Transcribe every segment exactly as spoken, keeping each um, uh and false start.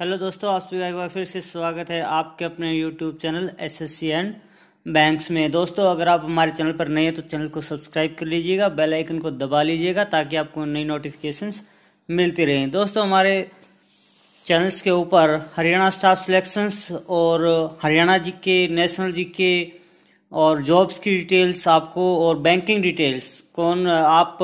Hello दोस्तों, आप सभी का एक बार फिर से स्वागत है आपके अपने YouTube channel SSC and banks में। दोस्तों, अगर आप हमारे चैनल पर नए हैं तो चैनल को सब्सक्राइब कर लीजिएगा, बेल आइकन को दबा लीजिएगा ताकि आपको नई नोटिफिकेशंस मिलती रहें। दोस्तों, हमारे चैनल्स के ऊपर हरियाणा स्टाफ सिलेक्शंस और हरियाणा जी के, नेशनल जी के और जॉब्स की डिटेल्स आपको और बैंकिंग डिटेल्स कौन आप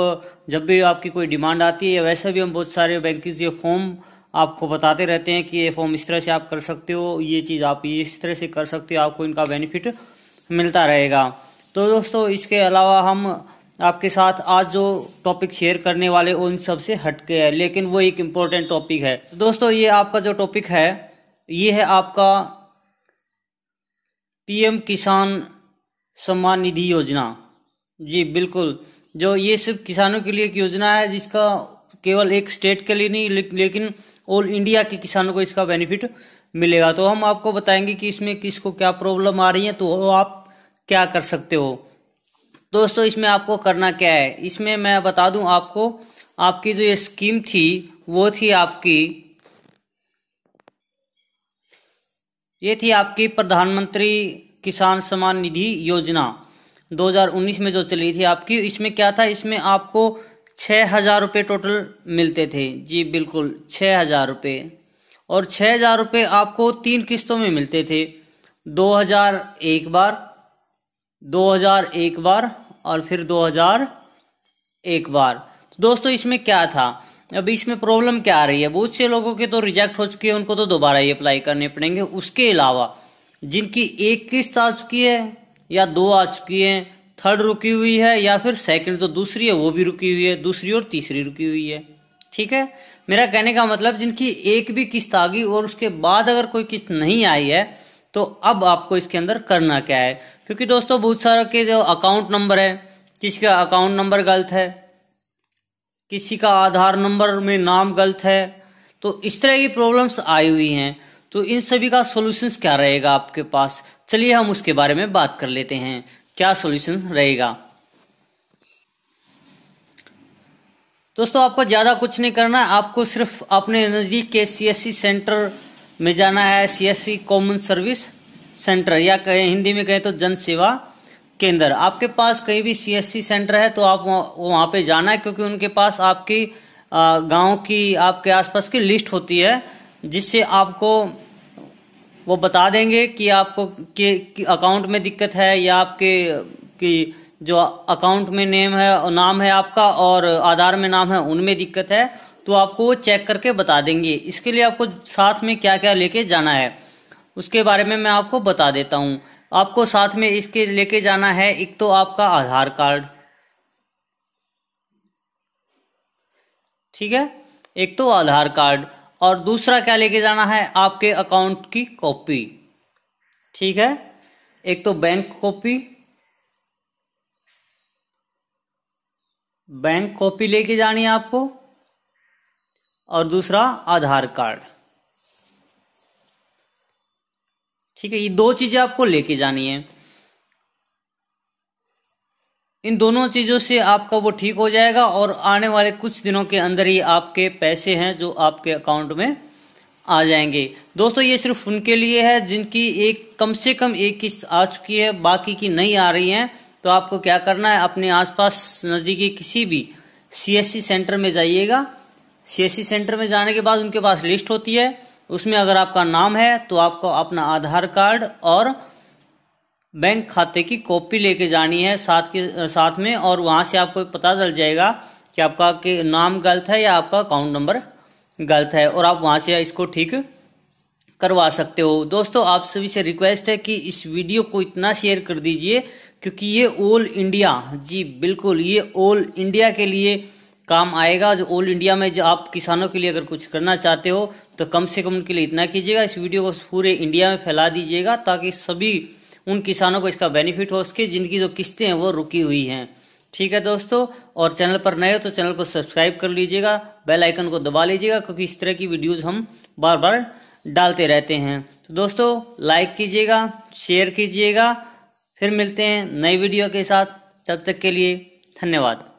जब भी आपकी कोई डिमांड आती है, वैसे भी हम बहुत सारे बैंकिंग के फॉर्म आपको बताते रहते हैं कि ये फॉर्म इस तरह से आप कर सकते हो, ये चीज़ आप ये इस तरह से कर सकते हो, आपको इनका बेनिफिट मिलता रहेगा। तो दोस्तों, इसके अलावा हम आपके साथ आज जो टॉपिक शेयर करने वाले उन सबसे हटके है, लेकिन वो एक इम्पोर्टेंट टॉपिक है। दोस्तों, ये आपका जो टॉपिक है ये है आपका पीएम किसान सम्मान निधि योजना। जी बिल्कुल, जो ये सिर्फ किसानों के लिए एक योजना है जिसका केवल एक स्टेट के लिए नहीं ले, लेकिन ऑल इंडिया के किसानों को इसका बेनिफिट मिलेगा। तो हम आपको बताएंगे कि इसमें किसको क्या प्रॉब्लम आ रही है, तो आप क्या कर सकते हो। दोस्तों, इसमें आपको करना क्या है, इसमें मैं बता दूं आपको, आपकी जो ये स्कीम थी वो थी आपकी ये थी आपकी प्रधानमंत्री किसान सम्मान निधि योजना दो हज़ार उन्नीस में जो चली थी आपकी। इसमें क्या था, इसमें आपको छः हजार रुपये टोटल मिलते थे। जी बिल्कुल, छः हजार रुपये, और छः हजार रुपये आपको तीन किस्तों में मिलते थे, दो हजार एक बार, दो हजार एक बार और फिर दो हजार एक बार। तो दोस्तों, इसमें क्या था, अब इसमें प्रॉब्लम क्या आ रही है, बहुत से लोगों के तो रिजेक्ट हो चुके हैं, उनको तो दोबारा ये अप्लाई करने पड़ेंगे। उसके अलावा जिनकी एक किस्त आ चुकी है या दो आ चुकी है, थर्ड रुकी हुई है या फिर सेकंड जो दूसरी है वो भी रुकी हुई है, दूसरी और तीसरी रुकी हुई है, ठीक है। मेरा कहने का मतलब जिनकी एक भी किस्त आ गई और उसके बाद अगर कोई किस्त नहीं आई है तो अब आपको इसके अंदर करना क्या है, क्योंकि दोस्तों बहुत सारे के जो अकाउंट नंबर है, किसका अकाउंट नंबर गलत है, किसी का आधार नंबर में नाम गलत है, तो इस तरह की प्रॉब्लम्स आई हुई हैं। तो इन सभी का सोल्यूशंस क्या रहेगा आपके पास, चलिए हम उसके बारे में बात कर लेते हैं, क्या सॉल्यूशन रहेगा। दोस्तों, आपको ज़्यादा कुछ नहीं करना है, आपको सिर्फ अपने नज़दीक के सीएससी सेंटर में जाना है, सीएससी कॉमन सर्विस सेंटर या कहीं हिंदी में कहें तो जन सेवा केंद्र। आपके पास कहीं भी सीएससी सेंटर है तो आप वहाँ पे जाना है, क्योंकि उनके पास आपकी गांव की, आपके आसपास की लिस्ट होती है जिससे आपको वो बता देंगे कि आपको के, कि अकाउंट में दिक्कत है या आपके कि जो अकाउंट में नेम है और नाम है आपका और आधार में नाम है उनमें दिक्कत है, तो आपको वो चेक करके बता देंगे। इसके लिए आपको साथ में क्या क्या लेके जाना है उसके बारे में मैं आपको बता देता हूँ। आपको साथ में इसके लेके जाना है, एक तो आपका आधार कार्ड, ठीक है, एक तो आधार कार्ड, और दूसरा क्या लेके जाना है, आपके अकाउंट की कॉपी, ठीक है, एक तो बैंक कॉपी, बैंक कॉपी लेके जानी है आपको, और दूसरा आधार कार्ड, ठीक है। ये दो चीजें आपको लेके जानी है, इन दोनों चीज़ों से आपका वो ठीक हो जाएगा और आने वाले कुछ दिनों के अंदर ही आपके पैसे हैं जो आपके अकाउंट में आ जाएंगे। दोस्तों, ये सिर्फ उनके लिए है जिनकी एक कम से कम एक किस्त आ चुकी है, बाकी की नहीं आ रही हैं। तो आपको क्या करना है, अपने आसपास नज़दीकी किसी भी सीएससी सेंटर में जाइएगा। सीएससी सेंटर में जाने के बाद उनके पास लिस्ट होती है, उसमें अगर आपका नाम है तो आपको अपना आधार कार्ड और बैंक खाते की कॉपी लेके जानी है साथ के साथ में, और वहाँ से आपको पता चल जाएगा कि आपका के नाम गलत है या आपका अकाउंट नंबर गलत है, और आप वहाँ से इसको ठीक करवा सकते हो। दोस्तों, आप सभी से रिक्वेस्ट है कि इस वीडियो को इतना शेयर कर दीजिए, क्योंकि ये ऑल इंडिया, जी बिल्कुल, ये ऑल इंडिया के लिए काम आएगा। जो ऑल इंडिया में जो आप किसानों के लिए अगर कुछ करना चाहते हो तो कम से कम उनके लिए इतना कीजिएगा, इस वीडियो को पूरे इंडिया में फैला दीजिएगा ताकि सभी उन किसानों को इसका बेनिफिट हो सके जिनकी जो किस्तें हैं वो रुकी हुई हैं, ठीक है दोस्तों। और चैनल पर नए हो तो चैनल को सब्सक्राइब कर लीजिएगा, बेल आइकन को दबा लीजिएगा, क्योंकि इस तरह की वीडियोस हम बार बार डालते रहते हैं। तो दोस्तों, लाइक कीजिएगा, शेयर कीजिएगा, फिर मिलते हैं नई वीडियो के साथ, तब तक के लिए धन्यवाद।